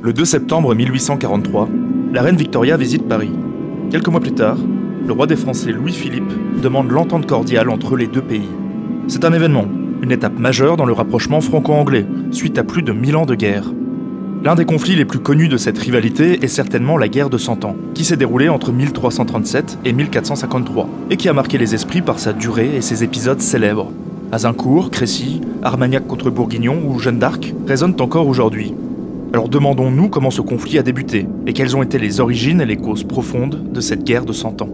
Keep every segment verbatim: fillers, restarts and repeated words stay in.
Le deux septembre mille huit cent quarante-trois, la reine Victoria visite Paris. Quelques mois plus tard, le roi des Français Louis-Philippe demande l'entente cordiale entre les deux pays. C'est un événement, une étape majeure dans le rapprochement franco-anglais, suite à plus de mille ans de guerre. L'un des conflits les plus connus de cette rivalité est certainement la Guerre de Cent ans, qui s'est déroulée entre mille trois cent trente-sept et mille quatre cent cinquante-trois, et qui a marqué les esprits par sa durée et ses épisodes célèbres. Azincourt, Crécy, Armagnac contre Bourguignon ou Jeanne d'Arc résonnent encore aujourd'hui. Alors demandons-nous comment ce conflit a débuté, et quelles ont été les origines et les causes profondes de cette guerre de cent ans.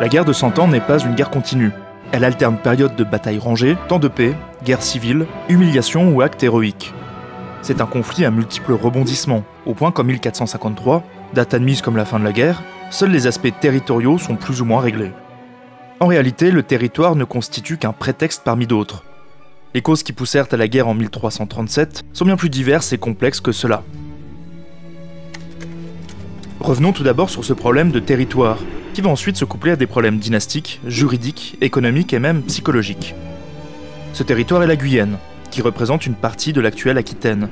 La guerre de Cent Ans n'est pas une guerre continue. Elle alterne périodes de batailles rangées, temps de paix, guerre civile, humiliation ou actes héroïques. C'est un conflit à multiples rebondissements, au point qu'en mille quatre cent cinquante-trois, date admise comme la fin de la guerre, seuls les aspects territoriaux sont plus ou moins réglés. En réalité, le territoire ne constitue qu'un prétexte parmi d'autres. Les causes qui poussèrent à la guerre en mille trois cent trente-sept sont bien plus diverses et complexes que cela. Revenons tout d'abord sur ce problème de territoire, qui va ensuite se coupler à des problèmes dynastiques, juridiques, économiques et même psychologiques. Ce territoire est la Guyenne, qui représente une partie de l'actuelle Aquitaine,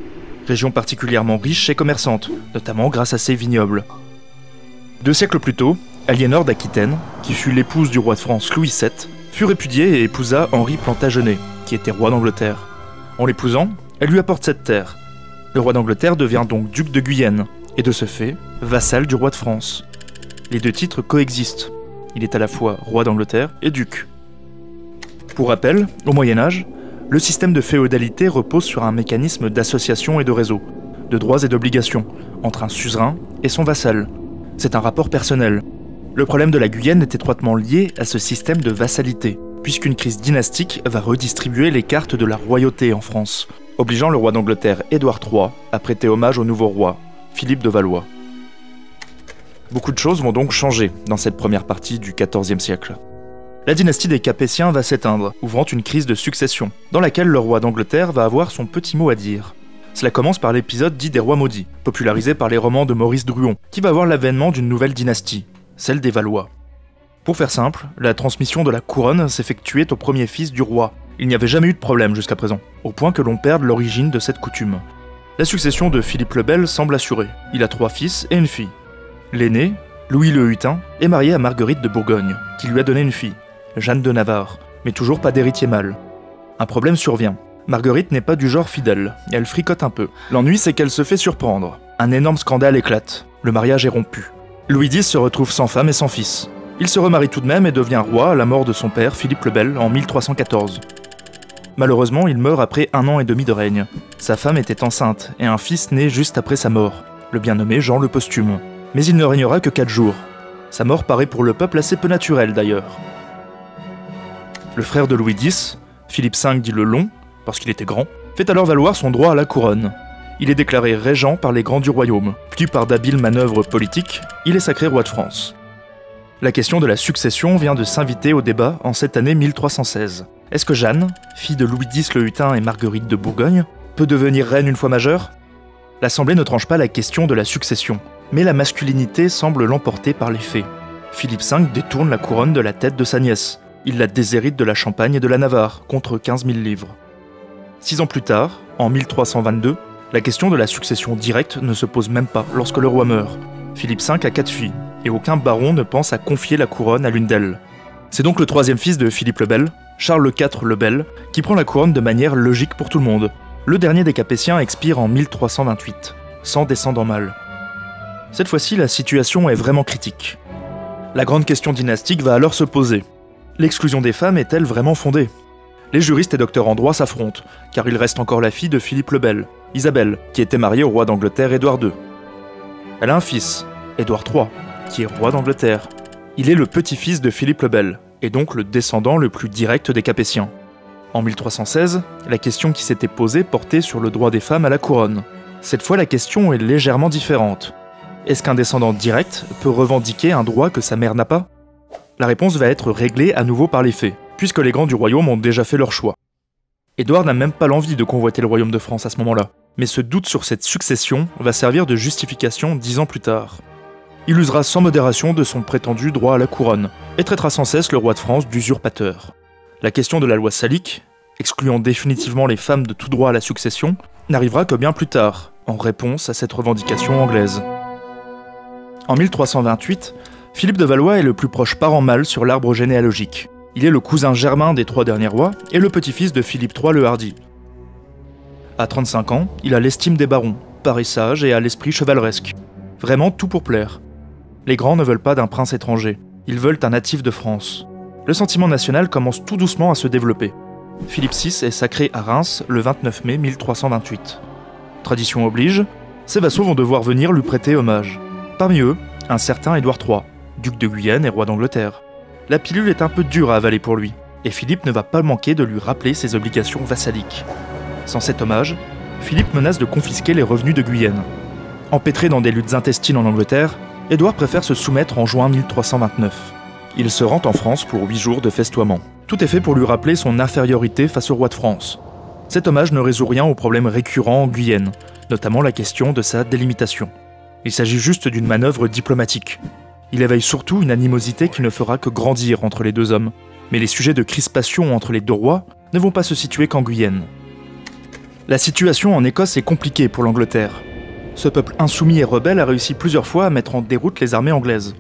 région particulièrement riche et commerçante, notamment grâce à ses vignobles. Deux siècles plus tôt, Aliénor d'Aquitaine, qui fut l'épouse du roi de France Louis sept, fut répudiée et épousa Henri Plantagenet, qui était roi d'Angleterre. En l'épousant, elle lui apporte cette terre. Le roi d'Angleterre devient donc duc de Guyenne, et de ce fait, vassal du roi de France. Les deux titres coexistent. Il est à la fois roi d'Angleterre et duc. Pour rappel, au Moyen-Âge, le système de féodalité repose sur un mécanisme d'association et de réseau, de droits et d'obligations, entre un suzerain et son vassal. C'est un rapport personnel. Le problème de la Guyenne est étroitement lié à ce système de vassalité, puisqu'une crise dynastique va redistribuer les cartes de la royauté en France, obligeant le roi d'Angleterre Édouard trois à prêter hommage au nouveau roi, Philippe de Valois. Beaucoup de choses vont donc changer dans cette première partie du quatorzième siècle. La dynastie des Capétiens va s'éteindre, ouvrant une crise de succession, dans laquelle le roi d'Angleterre va avoir son petit mot à dire. Cela commence par l'épisode dit des rois maudits, popularisé par les romans de Maurice Druon, qui va voir l'avènement d'une nouvelle dynastie, celle des Valois. Pour faire simple, la transmission de la couronne s'effectuait au premier fils du roi. Il n'y avait jamais eu de problème jusqu'à présent, au point que l'on perde l'origine de cette coutume. La succession de Philippe le Bel semble assurée. Il a trois fils et une fille. L'aîné, Louis le Hutin, est marié à Marguerite de Bourgogne, qui lui a donné une fille, Jeanne de Navarre, mais toujours pas d'héritier mâle. Un problème survient. Marguerite n'est pas du genre fidèle, et elle fricote un peu. L'ennui, c'est qu'elle se fait surprendre. Un énorme scandale éclate. Le mariage est rompu. Louis dix se retrouve sans femme et sans fils. Il se remarie tout de même et devient roi à la mort de son père, Philippe le Bel, en mille trois cent quatorze. Malheureusement, il meurt après un an et demi de règne. Sa femme était enceinte, et un fils naît juste après sa mort, le bien nommé Jean le Posthume. Mais il ne régnera que quatre jours. Sa mort paraît pour le peuple assez peu naturelle d'ailleurs. Le frère de Louis dix, Philippe cinq dit le long, parce qu'il était grand, fait alors valoir son droit à la couronne. Il est déclaré régent par les grands du royaume, puis par d'habiles manœuvres politiques, il est sacré roi de France. La question de la succession vient de s'inviter au débat en cette année mille trois cent seize. Est-ce que Jeanne, fille de Louis dix le Hutin et Marguerite de Bourgogne, peut devenir reine une fois majeure? L'Assemblée ne tranche pas la question de la succession, mais la masculinité semble l'emporter par les faits. Philippe cinq détourne la couronne de la tête de sa nièce. Il la déshérite de la Champagne et de la Navarre, contre quinze mille livres. Six ans plus tard, en mille trois cent vingt-deux, la question de la succession directe ne se pose même pas lorsque le roi meurt. Philippe cinq a quatre filles, et aucun baron ne pense à confier la couronne à l'une d'elles. C'est donc le troisième fils de Philippe le Bel, Charles quatre le Bel, qui prend la couronne de manière logique pour tout le monde. Le dernier des Capétiens expire en mille trois cent vingt-huit, sans descendant mâle. Cette fois-ci, la situation est vraiment critique. La grande question dynastique va alors se poser. L'exclusion des femmes est-elle vraiment fondée? Les juristes et docteurs en droit s'affrontent, car il reste encore la fille de Philippe le Bel, Isabelle, qui était mariée au roi d'Angleterre Édouard deux. Elle a un fils, Édouard trois, qui est roi d'Angleterre. Il est le petit-fils de Philippe le Bel, et donc le descendant le plus direct des Capétiens. En mille trois cent seize, la question qui s'était posée portait sur le droit des femmes à la couronne. Cette fois, la question est légèrement différente. Est-ce qu'un descendant direct peut revendiquer un droit que sa mère n'a pas? La réponse va être réglée à nouveau par les faits, puisque les grands du royaume ont déjà fait leur choix. Édouard n'a même pas l'envie de convoiter le royaume de France à ce moment-là, mais ce doute sur cette succession va servir de justification dix ans plus tard. Il usera sans modération de son prétendu droit à la couronne, et traitera sans cesse le roi de France d'usurpateur. La question de la loi salique, excluant définitivement les femmes de tout droit à la succession, n'arrivera que bien plus tard, en réponse à cette revendication anglaise. En mille trois cent vingt-huit, Philippe de Valois est le plus proche parent mâle sur l'arbre généalogique. Il est le cousin germain des trois derniers rois et le petit-fils de Philippe trois le Hardy. À trente-cinq ans, il a l'estime des barons, paraît sage et a l'esprit chevaleresque. Vraiment tout pour plaire. Les grands ne veulent pas d'un prince étranger, ils veulent un natif de France. Le sentiment national commence tout doucement à se développer. Philippe six est sacré à Reims le vingt-neuf mai mille trois cent vingt-huit. Tradition oblige, ses vassaux vont devoir venir lui prêter hommage. Parmi eux, un certain Édouard trois, duc de Guyenne et roi d'Angleterre. La pilule est un peu dure à avaler pour lui, et Philippe ne va pas manquer de lui rappeler ses obligations vassaliques. Sans cet hommage, Philippe menace de confisquer les revenus de Guyenne. Empêtré dans des luttes intestines en Angleterre, Édouard préfère se soumettre en juin mille trois cent vingt-neuf. Il se rend en France pour huit jours de festoiement. Tout est fait pour lui rappeler son infériorité face au roi de France. Cet hommage ne résout rien aux problèmes récurrents en Guyenne, notamment la question de sa délimitation. Il s'agit juste d'une manœuvre diplomatique. Il éveille surtout une animosité qui ne fera que grandir entre les deux hommes, mais les sujets de crispation entre les deux rois ne vont pas se situer qu'en Guyenne. La situation en Écosse est compliquée pour l'Angleterre. Ce peuple insoumis et rebelle a réussi plusieurs fois à mettre en déroute les armées anglaises.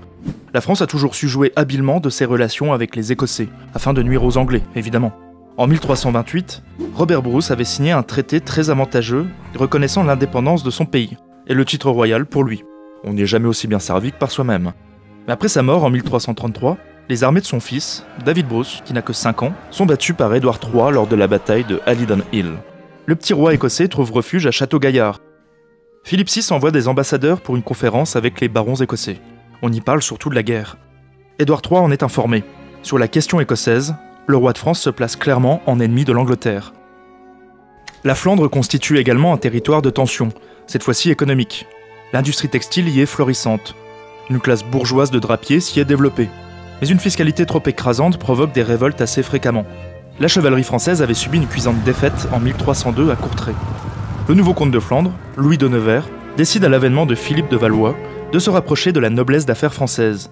La France a toujours su jouer habilement de ses relations avec les Écossais, afin de nuire aux Anglais, évidemment. En mille trois cent vingt-huit, Robert Bruce avait signé un traité très avantageux reconnaissant l'indépendance de son pays, et le titre royal pour lui. On n'est jamais aussi bien servi que par soi-même. Mais après sa mort en mille trois cent trente-trois, les armées de son fils, David Bruce, qui n'a que cinq ans, sont battues par Édouard trois lors de la bataille de Halidon Hill. Le petit roi écossais trouve refuge à Château-Gaillard. Philippe six envoie des ambassadeurs pour une conférence avec les barons écossais. On y parle surtout de la guerre. Édouard trois en est informé. Sur la question écossaise, le roi de France se place clairement en ennemi de l'Angleterre. La Flandre constitue également un territoire de tension, cette fois-ci économique. L'industrie textile y est florissante. Une classe bourgeoise de drapiers s'y est développée. Mais une fiscalité trop écrasante provoque des révoltes assez fréquemment. La chevalerie française avait subi une cuisante défaite en mille trois cent deux à Courtrai. Le nouveau comte de Flandre, Louis de Nevers, décide à l'avènement de Philippe de Valois de se rapprocher de la noblesse d'affaires française.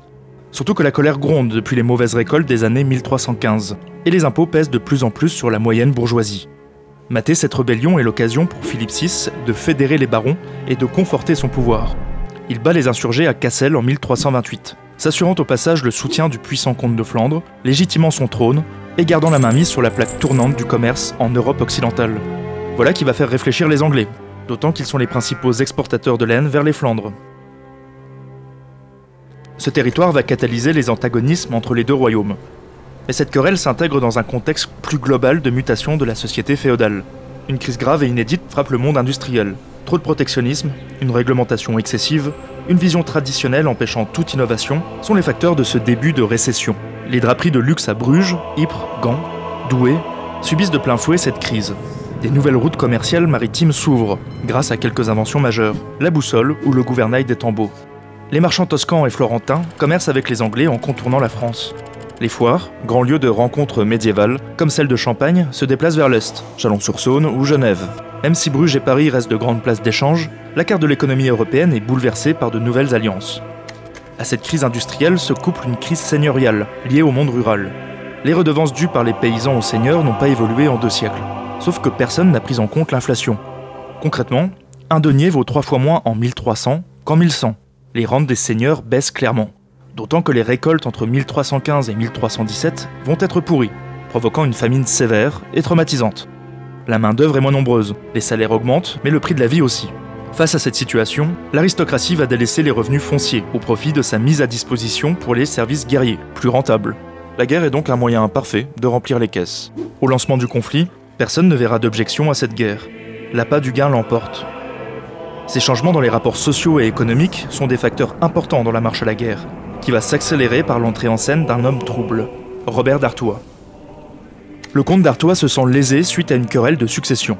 Surtout que la colère gronde depuis les mauvaises récoltes des années mille trois cent quinze, et les impôts pèsent de plus en plus sur la moyenne bourgeoisie. Mater cette rébellion est l'occasion pour Philippe six de fédérer les barons et de conforter son pouvoir. Il bat les insurgés à Cassel en mille trois cent vingt-huit, s'assurant au passage le soutien du puissant comte de Flandre, légitimant son trône et gardant la mainmise sur la plaque tournante du commerce en Europe occidentale. Voilà qui va faire réfléchir les Anglais, d'autant qu'ils sont les principaux exportateurs de laine vers les Flandres. Ce territoire va catalyser les antagonismes entre les deux royaumes. Mais cette querelle s'intègre dans un contexte plus global de mutation de la société féodale. Une crise grave et inédite frappe le monde industriel. Trop de protectionnisme, une réglementation excessive, une vision traditionnelle empêchant toute innovation sont les facteurs de ce début de récession. Les draperies de luxe à Bruges, Ypres, Gand, Douai subissent de plein fouet cette crise. Des nouvelles routes commerciales maritimes s'ouvrent, grâce à quelques inventions majeures, la boussole ou le gouvernail des tambours. Les marchands toscans et florentins commercent avec les Anglais en contournant la France. Les foires, grands lieux de rencontres médiévales, comme celle de Champagne, se déplacent vers l'Est, Chalon-sur-Saône ou Genève. Même si Bruges et Paris restent de grandes places d'échange, la carte de l'économie européenne est bouleversée par de nouvelles alliances. À cette crise industrielle se couple une crise seigneuriale, liée au monde rural. Les redevances dues par les paysans aux seigneurs n'ont pas évolué en deux siècles, sauf que personne n'a pris en compte l'inflation. Concrètement, un denier vaut trois fois moins en mille trois cents qu'en mille cent. Les rentes des seigneurs baissent clairement, d'autant que les récoltes entre mille trois cent quinze et mille trois cent dix-sept vont être pourries, provoquant une famine sévère et traumatisante. La main-d'œuvre est moins nombreuse, les salaires augmentent, mais le prix de la vie aussi. Face à cette situation, l'aristocratie va délaisser les revenus fonciers au profit de sa mise à disposition pour les services guerriers, plus rentables. La guerre est donc un moyen parfait de remplir les caisses. Au lancement du conflit, personne ne verra d'objection à cette guerre. L'appât du gain l'emporte. Ces changements dans les rapports sociaux et économiques sont des facteurs importants dans la marche à la guerre, qui va s'accélérer par l'entrée en scène d'un homme trouble, Robert d'Artois. Le comte d'Artois se sent lésé suite à une querelle de succession.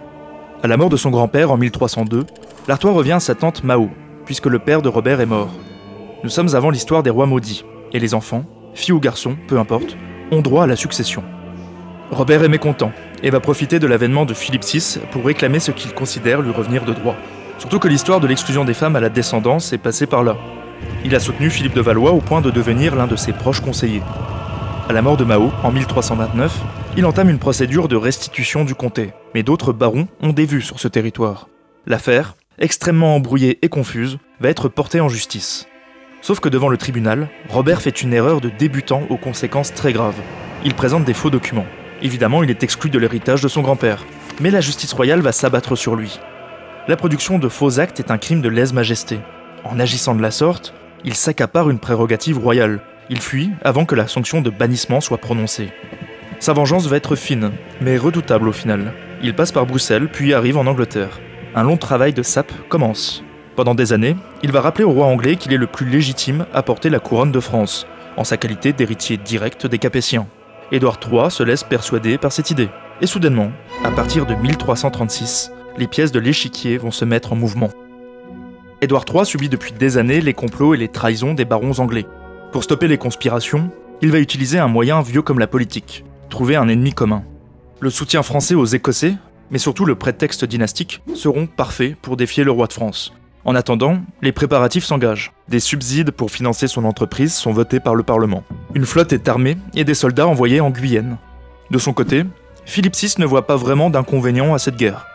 À la mort de son grand-père en mille trois cent deux, l'Artois revient à sa tante Mao, puisque le père de Robert est mort. Nous sommes avant l'histoire des rois maudits, et les enfants, filles ou garçons, peu importe, ont droit à la succession. Robert est mécontent, et va profiter de l'avènement de Philippe six pour réclamer ce qu'il considère lui revenir de droit. Surtout que l'histoire de l'exclusion des femmes à la descendance est passée par là. Il a soutenu Philippe de Valois au point de devenir l'un de ses proches conseillers. À la mort de Mao, en mille trois cent vingt-neuf, il entame une procédure de restitution du comté, mais d'autres barons ont des vues sur ce territoire. L'affaire, extrêmement embrouillée et confuse, va être portée en justice. Sauf que devant le tribunal, Robert fait une erreur de débutant aux conséquences très graves. Il présente des faux documents. Évidemment, il est exclu de l'héritage de son grand-père, mais la justice royale va s'abattre sur lui. La production de faux actes est un crime de lèse-majesté. En agissant de la sorte, il s'accapare une prérogative royale. Il fuit avant que la sanction de bannissement soit prononcée. Sa vengeance va être fine, mais redoutable au final. Il passe par Bruxelles, puis arrive en Angleterre. Un long travail de sape commence. Pendant des années, il va rappeler au roi anglais qu'il est le plus légitime à porter la couronne de France, en sa qualité d'héritier direct des Capétiens. Édouard trois se laisse persuader par cette idée. Et soudainement, à partir de mille trois cent trente-six, les pièces de l'échiquier vont se mettre en mouvement. Édouard trois subit depuis des années les complots et les trahisons des barons anglais. Pour stopper les conspirations, il va utiliser un moyen vieux comme la politique, trouver un ennemi commun. Le soutien français aux Écossais, mais surtout le prétexte dynastique, seront parfaits pour défier le roi de France. En attendant, les préparatifs s'engagent. Des subsides pour financer son entreprise sont votés par le Parlement. Une flotte est armée et des soldats envoyés en Guyenne. De son côté, Philippe six ne voit pas vraiment d'inconvénient à cette guerre.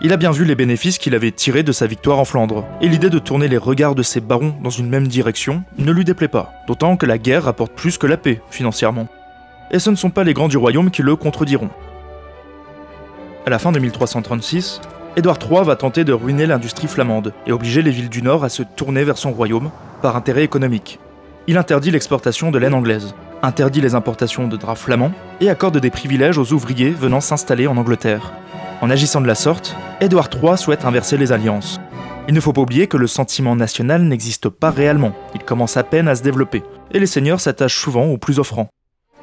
Il a bien vu les bénéfices qu'il avait tirés de sa victoire en Flandre, et l'idée de tourner les regards de ses barons dans une même direction ne lui déplaît pas, d'autant que la guerre rapporte plus que la paix, financièrement. Et ce ne sont pas les grands du royaume qui le contrediront. À la fin de mille trois cent trente-six, Édouard trois va tenter de ruiner l'industrie flamande et obliger les villes du Nord à se tourner vers son royaume par intérêt économique. Il interdit l'exportation de laine anglaise, interdit les importations de draps flamands et accorde des privilèges aux ouvriers venant s'installer en Angleterre. En agissant de la sorte, Édouard trois souhaite inverser les alliances. Il ne faut pas oublier que le sentiment national n'existe pas réellement, il commence à peine à se développer, et les seigneurs s'attachent souvent aux plus offrants.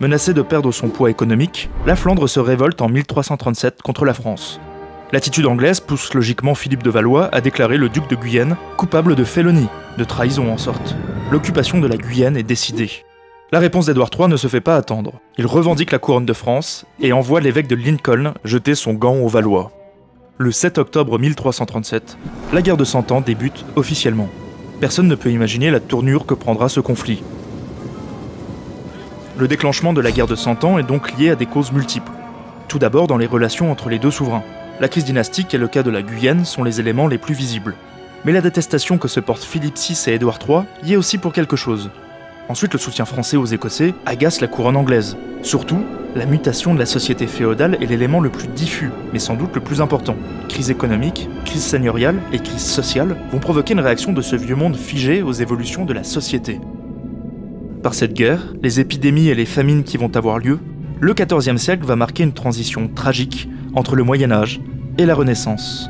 Menacée de perdre son poids économique, la Flandre se révolte en mille trois cent trente-sept contre la France. L'attitude anglaise pousse logiquement Philippe de Valois à déclarer le duc de Guyenne coupable de félonie, de trahison en sorte. L'occupation de la Guyenne est décidée. La réponse d'Édouard trois ne se fait pas attendre. Il revendique la couronne de France et envoie l'évêque de Lincoln jeter son gant aux Valois. Le sept octobre mille trois cent trente-sept, la guerre de Cent Ans débute officiellement. Personne ne peut imaginer la tournure que prendra ce conflit. Le déclenchement de la guerre de Cent Ans est donc lié à des causes multiples. Tout d'abord dans les relations entre les deux souverains. La crise dynastique et le cas de la Guyenne sont les éléments les plus visibles. Mais la détestation que se portent Philippe six et Édouard trois y est aussi pour quelque chose. Ensuite, le soutien français aux Écossais agace la couronne anglaise. Surtout, la mutation de la société féodale est l'élément le plus diffus, mais sans doute le plus important. Crise économique, crise seigneuriale et crise sociale vont provoquer une réaction de ce vieux monde figé aux évolutions de la société. Par cette guerre, les épidémies et les famines qui vont avoir lieu, le quatorzième siècle va marquer une transition tragique entre le Moyen-Âge et la Renaissance.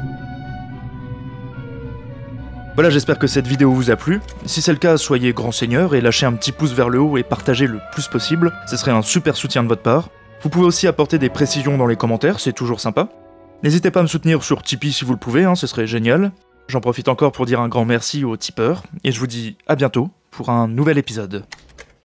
Voilà, j'espère que cette vidéo vous a plu. Si c'est le cas, soyez grand seigneur et lâchez un petit pouce vers le haut et partagez le plus possible, ce serait un super soutien de votre part. Vous pouvez aussi apporter des précisions dans les commentaires, c'est toujours sympa. N'hésitez pas à me soutenir sur Tipeee si vous le pouvez, hein, ce serait génial. J'en profite encore pour dire un grand merci aux tipeurs, et je vous dis à bientôt pour un nouvel épisode.